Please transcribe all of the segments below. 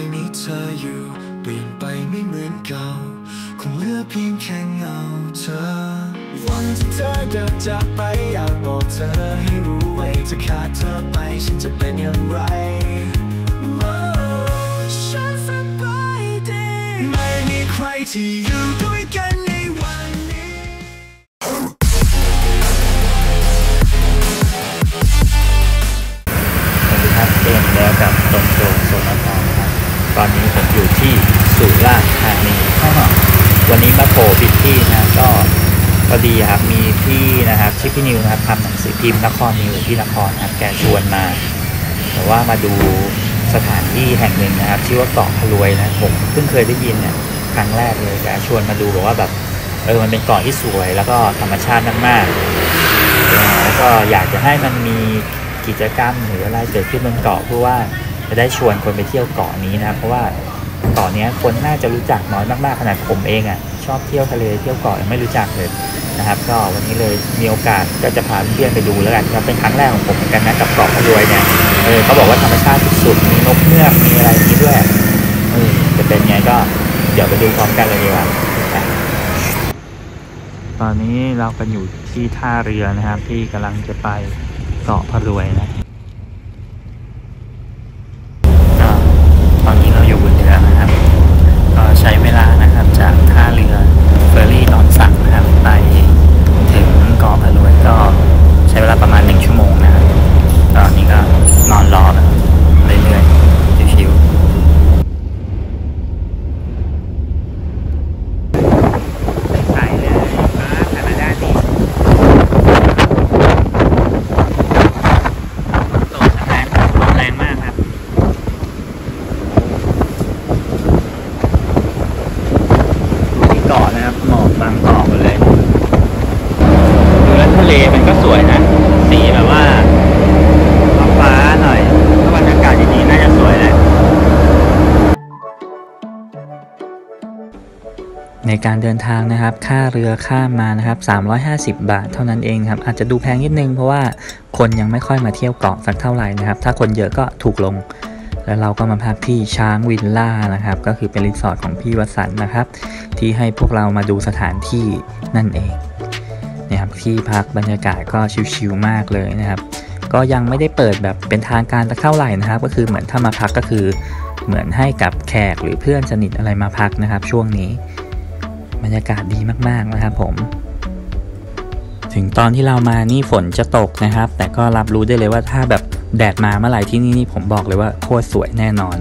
ยมีเธออยู่เปลี่ยนไปไม่เหมือนเก่าคงเหลือเพียงแค่เงาเธอวันที่เธอเดินจากไปอยากบอกเธอให้รู้ไว้จะขาดเธอไปฉันจะเป็นอย่างไรฉันสบายดีไม่มีใครที่อยู่ด้วยกันในวันนี้สวัสดีครับเองแล้วกับตรงโซนน้ำตาลนะครับตอนนี้ผมอยู่ที่สุราษฎร์ธานีวันนี้มาโผล่พิธีนะก็พอดีครับมีพี่นะครับชื่อพี่นิวนะครับทำหนังสือพิมพ์นครนิวที่นครครับแกชวนมาแต่ว่ามาดูสถานที่แห่งหนึ่งนะครับชื่อว่าเกาะพะรวยนะผมเพิ่งเคยได้ยินเนี่ยครั้งแรกเลยแกชวนมาดูบอกว่าแบบมันเป็นเกาะที่สวยแล้วก็ธรรมชาติมากๆแล้วก็อยากจะให้มันมีกิจกรรมหรืออะไรเกิดขึ้นบนเกาะเพื่อว่าจะได้ชวนคนไปเที่ยวเกาะนี้นะครับเพราะว่าเกาะนี้คนน่าจะรู้จักน้อยมากๆขนาดผมเองอ่ะชอบเที่ยวทะเลเที่ยวเกาะยังไม่รู้จักเลยนะครับก็วันนี้เลยมีโอกาสก็จะพาเพื่อนไปดูแล้วกันครับเป็นครั้งแรกของผมเหมือนกันนะกับเกาะพะรวยเนี่ยเขาบอกว่าธรรมชาติสุดๆมีนกเงือกมีอะไรอย่างนี้ด้วยจะเป็นไงก็เดี๋ยวไปดูพร้อมกันเลยดีกว่าตอนนี้เราไปอยู่ที่ท่าเรือนะครับที่กำลังจะไปเกาะพะรวยนะตอนนี้เราอยู่บนเรือนะครับก็ใช้เวลานะครับจากท่าเรือเฟอร์รี่หนองสักนะครับไปถึงเกาะพะรวยก็ใช้เวลาประมาณ1ชั่วโมงนะครับตอนนี้ก็นอนรอแบบเรื่อยๆชิวๆสายเลยมาแคนาดาดีโตสแตนแรงมากครับดูที่เกาะนะครับหมอกบางเกาะเลยทะเลมันก็สวยนะสีแบบว่าฟ้าหน่อยถ้าบรรยากาศดีๆน่าจะสวยเลยในการเดินทางนะครับค่าเรือข้ามมานะครับ350บาทเท่านั้นเองครับอาจจะดูแพงนิดนึงเพราะว่าคนยังไม่ค่อยมาเที่ยวเกาะสักเท่าไหร่นะครับถ้าคนเยอะก็ถูกลงแล้วเราก็มาพักที่ช้างวิลล่านะครับก็คือเป็นรีสอร์ทของพี่วสันต์นะครับที่ให้พวกเรามาดูสถานที่นั่นเองที่พักบรรยากาศก็ชิลๆมากเลยนะครับก็ยังไม่ได้เปิดแบบเป็นทางการสักเท่าไหร่นะครับก็คือเหมือนถ้ามาพักก็คือเหมือนให้กับแขกหรือเพื่อนสนิทอะไรมาพักนะครับช่วงนี้บรรยากาศดีมากๆนะครับผมถึงตอนที่เรามานี่ฝนจะตกนะครับแต่ก็รับรู้ได้เลยว่าถ้าแบบแดดมาเมื่อไหร่ที่นี่ผมบอกเลยว่าโคตรสวยแน่นอน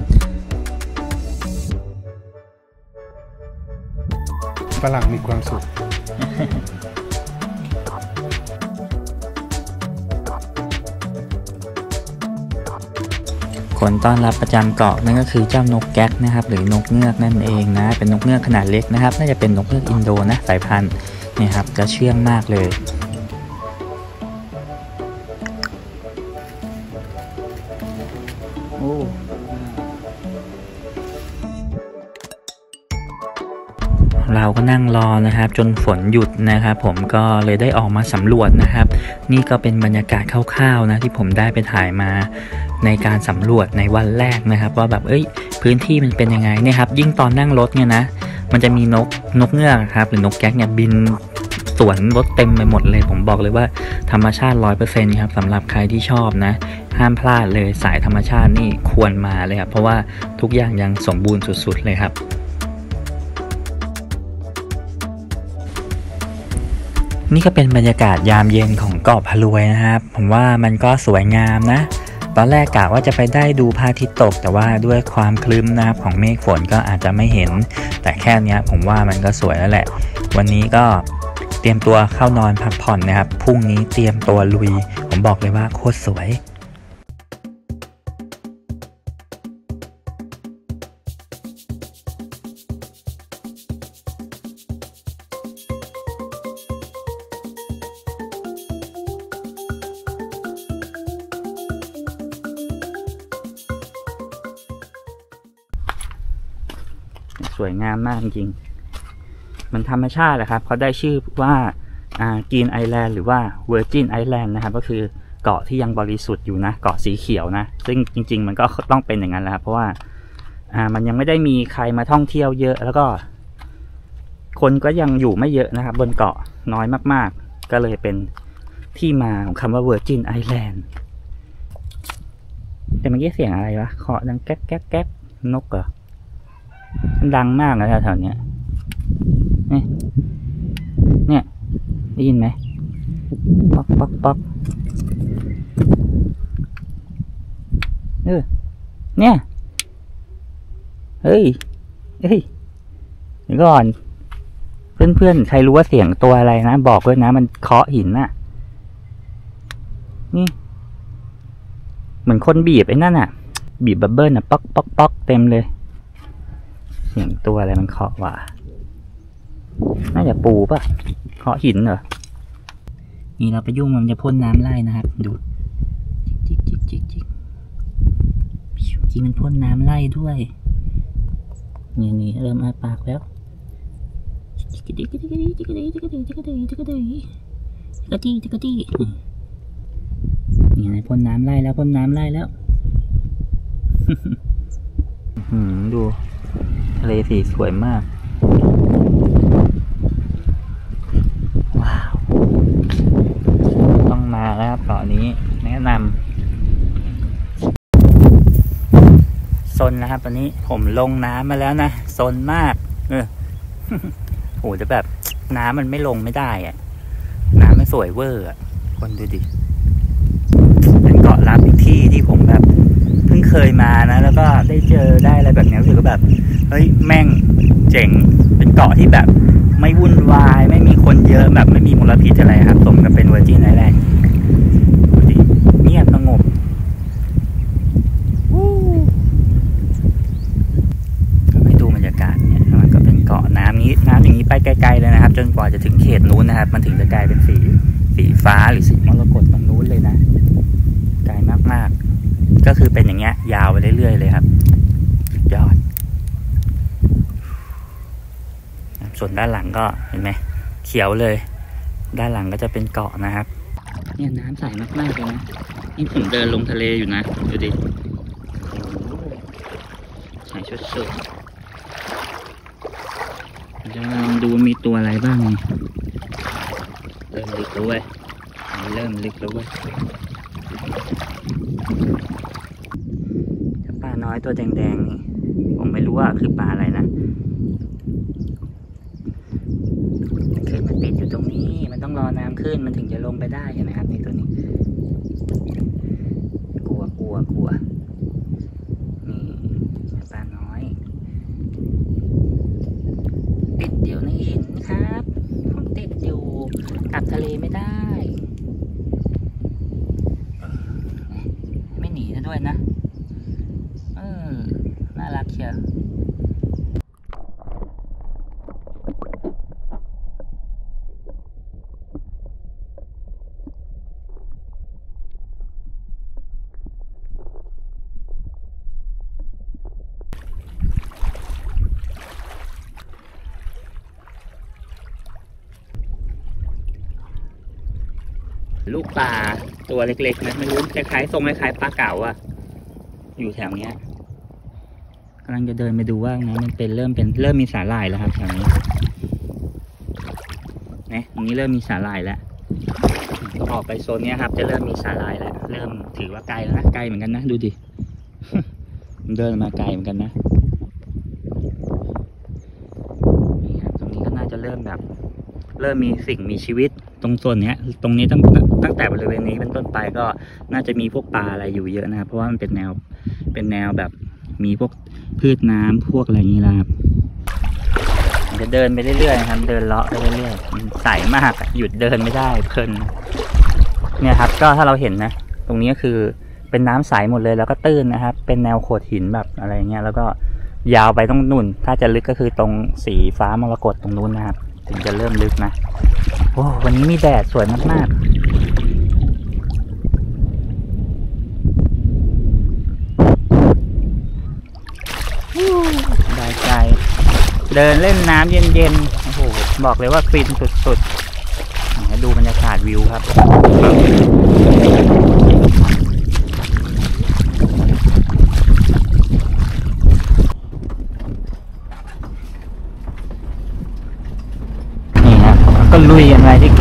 ฝรั่งมีความสุขคนต้อนรับประจำเกาะนั่นก็คือเจ้านกแก๊กนะครับหรือนกเงือกนั่นเองนะเป็นนกเงือกขนาดเล็กนะครับน่าจะเป็นนกเงือกอินโดนะสายพันธุ์นี่ครับจะเชื่องมากเลยโอ้เราก็นั่งรอนะครับจนฝนหยุดนะครับผมก็เลยได้ออกมาสำรวจนะครับนี่ก็เป็นบรรยากาศคร่าวๆนะที่ผมได้ไปถ่ายมาในการสำรวจในวันแรกนะครับว่าแบบพื้นที่มันเป็นยังไงเนี่ยครับยิ่งตอนนั่งรถเนี่ยนะมันจะมีนกเงือกครับหรือนกแก๊กเนี่ยบินสวนรถเต็มไปหมดเลยผมบอกเลยว่าธรรมชาติ 100% ครับสำหรับใครที่ชอบนะห้ามพลาดเลยสายธรรมชาตินี่ควรมาเลยครับเพราะว่าทุกอย่างยังสมบูรณ์สุดๆเลยครับนี่ก็เป็นบรรยากาศยามเย็นของเกาะพะรวยนะครับผมว่ามันก็สวยงามนะตอนแรกกะว่าจะไปได้ดูพระอาทิตย์ตกแต่ว่าด้วยความคลึ้มนะครับของเมฆฝนก็อาจจะไม่เห็นแต่แค่นี้ผมว่ามันก็สวยแล้วแหละวันนี้ก็เตรียมตัวเข้านอนพักผ่อนนะครับพรุ่งนี้เตรียมตัวลุยผมบอกเลยว่าโคตรสวยสวยงามมากจริงมันธรรมชาติแหละครับเขาได้ชื่อว่าGreen Island หรือว่า Virgin Island นะครับก็คือเกาะที่ยังบริสุทธิ์อยู่นะเกาะสีเขียวนะซึ่งจริงๆมันก็ต้องเป็นอย่างนั้นแหละครับเพราะว่า มันยังไม่ได้มีใครมาท่องเที่ยวเยอะแล้วก็คนก็ยังอยู่ไม่เยอะนะครับบนเกาะน้อยมากๆก็เลยเป็นที่มาของคำว่า Virgin Island แต่เมื่อกี้เสียงอะไรวะเคาะดังแก๊กแก๊กแก๊กนกเหรอมันดังมากเลยแถวๆนี้เนี่ยได้ยินไหมป๊อกป๊อกป๊อกเนี่ยเฮ้ยเดี๋ยวก่อนเพื่อนๆใครรู้ว่าเสียงตัวอะไรนะบอกด้วยนะมันเคาะหินน่ะนี่เหมือนคนบีบไอ้นั่นน่ะบีบบับเบิ้ลน่ะป๊อกป๊อกป๊อกเต็มเลยเสียงตัวอะไรมันเคาะวะน่าจะปูป่ะเคาะหินเหรอนี่เราไปยุ่งมันจะพ่นน้ำไล่นะครับดูจิกจิกจิกจิกจริงมันพ่นน้ำไล่ด้วยนี่เริ่มอาปากแล้วจิกจิกนี่ไงพ่นน้ำไล่แล้วพ่นน้ำไล่แล้วดูทะเลสีสวยมากว้าวต้องมาแล้วครับเกาะนี้แนะนำซนนะครับตอนนี้ผมลงน้ำมาแล้วนะซนมากโหจะแบบน้ำมันไม่ลงไม่ได้อะน้ำมันสวยเวอร์อะคนดูดิเป็นเกาะลับอีกที่ที่ผมแบบเพิ่งเคยมานะแล้วก็ได้เจอได้อะไรแบบนี้รู้สึกก็แบบเฮ้ยแม่งเจ๋งเป็นเกาะที่แบบไม่วุ่นวายไม่มีคนเยอะแบบไม่มีมลพิษอะไรครับสมกับเป็นเวอร์จินไอแลนด์ดูดิเงียบสงบให้ดูบรรยากาศเนี่ยมันก็เป็นเกาะน้ำนี้น้ำอย่างนี้ไปไกลๆเลยนะครับจนกว่าจะถึงเขตนู้นนะครับมันถึงจะกลายเป็นสีฟ้าหรือสีมรกตตรงนู้นเลยนะไกลมากๆก็คือเป็นอย่างเงี้ยยาวไปเรื่อยๆเลยครับยอดส่วนด้านหลังก็เห็นไหมเขียวเลยด้านหลังก็จะเป็นเกาะนะครับเนี่ยน้ำใสมากๆเลยนะนี่ผมเดินลงทะเลอยู่นะดูดิใส่ชุดเสื้อจะลองดูมีตัวอะไรบ้างเริ่มลึกแล้วเว้ยปลาน้อยตัวแดงๆนี่ผมไม่รู้ว่าคือปลาอะไรนะอยู่ตรงนี้มันต้องรอน้ำขึ้นมันถึงจะลงไปได้ใช่ไหมครับในตัวนี้กลัวนี่ปลาน้อยติดอยู่ในหินครับผมติดอยู่กลับทะเลไม่ได้ไม่หนีด้วยนะน่ารักเชียวลูกปลาตัวเล็กๆนะไม่รู้คล้ายๆทรงคล้ายๆปลาเก๋าอะอยู่แถวเนี้ยกำลังจะเดินไปดูว่าไงมันเป็นเริ่มมีสาหร่ายแล้วครับแถวนี้นะอย่างนี้เริ่มมีสาหร่ายแล้วออกไปโซนเนี้ยครับจะเริ่มมีสาหร่ายแล้วเริ่มถือว่าไกลแล้วนะไกลเหมือนกันนะดูดิ เดินมาไกลเหมือนกันนะนี่ครับตรงนี้ก็น่าจะเริ่มแบบเริ่มมีสิ่งมีชีวิตตรงโซนนี้ตั้งแต่บริเวณนี้เป็นต้นไปก็น่าจะมีพวกปลาอะไรอยู่เยอะนะครับเพราะว่ามันเป็นแนวแบบมีพวกพืชน้ำพวกอะไรอย่างนี้นะครับจะเดินไปเรื่อยๆครับเดินเลาะไปเรื่อยๆใสมากหยุดเดินไม่ได้เพลินเนี่ยครับก็ถ้าเราเห็นนะตรงนี้ก็คือเป็นน้ำใสหมดเลยแล้วก็ตื้นนะครับเป็นแนวโขดหินแบบอะไรเงี้ยแล้วก็ยาวไปต้องนุ่นถ้าจะลึกก็คือตรงสีฟ้ามรกตตรงนู้นนะครับถึงจะเริ่มลึกนะโอ้วันนี้มีแดดสวยมากๆได้ใจเดินเล่นน้ำเย็นๆโอ้โหบอกเลยว่าฟินสุดๆดูบรรยากาศวิวครับ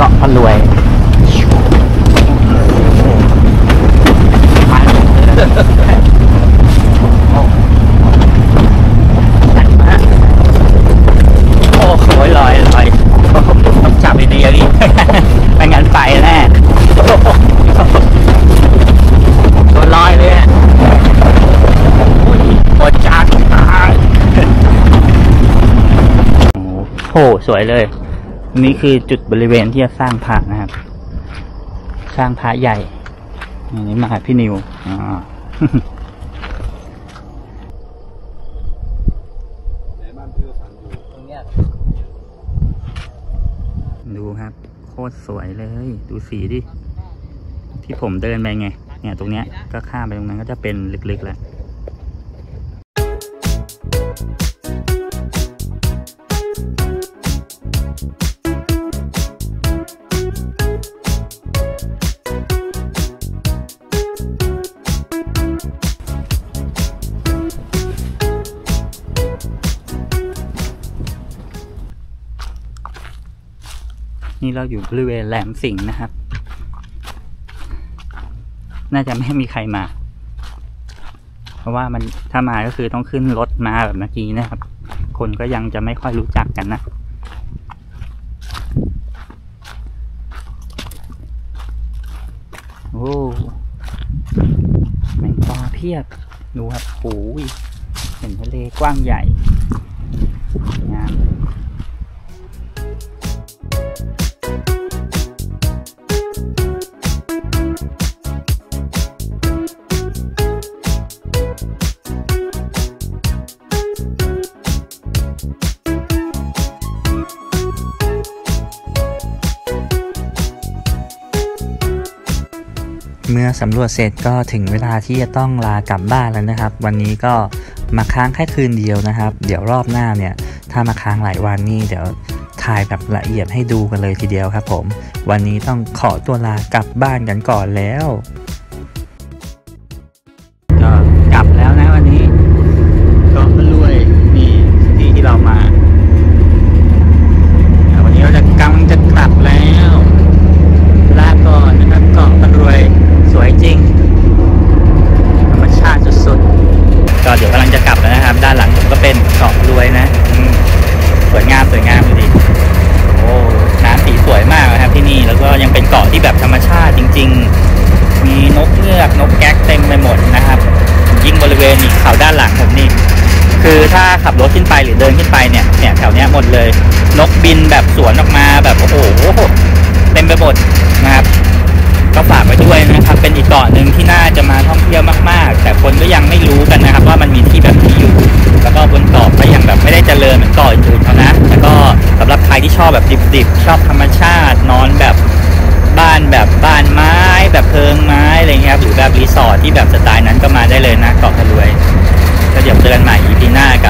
เกาะพลวยโอ้โหลอยลอยต้องจับดีๆดิไม่งั้นไปแน่ตัวลอยเลยปวดจัดโอ้โหสวยเลยนี่คือจุดบริเวณที่จะสร้างพระนะครับสร้างพระใหญ่อันนี้มาหาพี่นิวดูครับโคตรสวยเลยดูสีดิที่ผมเดินไปไงเนี่ยตรงเนี้ยก็ข้ามไปตรงนั้นก็จะเป็นลึกๆแล้วนี่เราอยู่บริเวณแหลมสิงห์นะครับน่าจะไม่มีใครมาเพราะว่ามันถ้ามาก็คือต้องขึ้นรถมาแบบเมื่อกี้นะครับคนก็ยังจะไม่ค่อยรู้จักกันนะโอ้แมงปอเพียบดูครับโอ้ยเห็นทะเลกว้างใหญ่งามเมื่อสำรวจเสร็จก็ถึงเวลาที่จะต้องลากลับบ้านแล้วนะครับวันนี้ก็มาค้างแค่คืนเดียวนะครับเดี๋ยวรอบหน้าเนี่ยถ้ามาค้างหลายวันนี่เดี๋ยวถ่ายแบบละเอียดให้ดูกันเลยทีเดียวครับผมวันนี้ต้องขอตัวลากลับบ้านกันก่อนแล้วก็กลับแล้วนะวันนี้ก็มาลุยนี่ที่ที่เรามาวันนี้เราจะกำลังจะกลับแล้วลาก่อนนะครับเกาะพลวยสวยจริงธรรมชาติสุดๆก็เดี๋ยวกำลังจะกลับแล้วนะครับด้านหลังผมก็เป็นเกาะพลวยนะสวยงามสวยงามดูดิโอ้น้ำสีสวยมากนะครับที่นี่แล้วก็ยังเป็นเกาะที่แบบธรรมชาติจริงๆมีนกเงือกนกแก๊กเต็มไปหมดนะครับยิ่งบริเวณนี้เขาด้านหลังผมนี่คือถ้าขับรถขึ้นไปหรือเดินขึ้นไปเนี่ยแถวเนี้ยหมดเลยนกบินแบบสวนออกมาแบบโอ้โหเต็มไปหมดนะครับก็ฝากไว้ด้วยนะครับเป็นอีกเกาะหนึ่งที่น่าจะมาท่องเที่ยวมากๆแต่คนก็ยังไม่รู้กันนะครับว่ามันมีที่แบบนี้อยู่แล้วก็บนเกาะก็ยังแบบไม่ได้เจริญเหมือนเกาะอื่นๆนะแล้วก็สำหรับใครที่ชอบแบบดิบๆชอบธรรมชาตินอนแบบบ้านไม้แบบเพิงไม้อะไรเงี้ยครับหรือแบบรีสอร์ทที่แบบสไตล์นั้นก็มาได้เลยนะเกาะพลวยก็เดี๋ยวเจอกันใหม่ EP หน้ากับ